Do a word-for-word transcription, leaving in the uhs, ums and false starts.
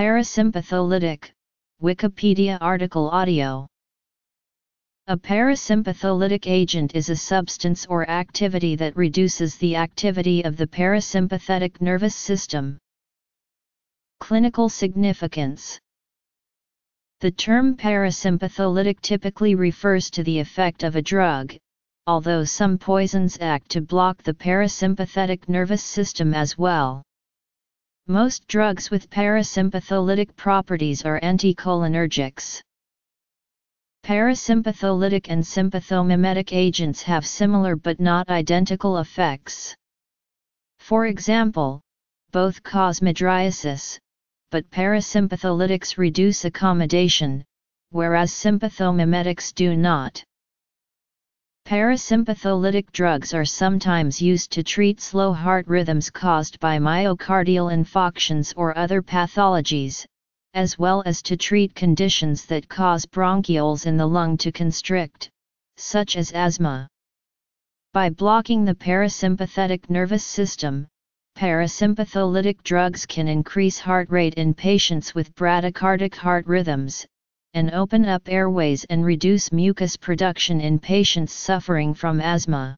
Parasympatholytic, Wikipedia article audio. A parasympatholytic agent is a substance or activity that reduces the activity of the parasympathetic nervous system. Clinical significance. The term parasympatholytic typically refers to the effect of a drug, although some poisons act to block the parasympathetic nervous system as well. Most drugs with parasympatholytic properties are anticholinergics. Parasympatholytic and sympathomimetic agents have similar but not identical effects. For example, both cause mydriasis, but parasympatholytics reduce accommodation, whereas sympathomimetics do not. Parasympatholytic drugs are sometimes used to treat slow heart rhythms caused by myocardial infarctions or other pathologies, as well as to treat conditions that cause bronchioles in the lung to constrict, such as asthma. By blocking the parasympathetic nervous system, parasympatholytic drugs can increase heart rate in patients with bradycardic heart rhythms, and open up airways and reduce mucus production in patients suffering from asthma.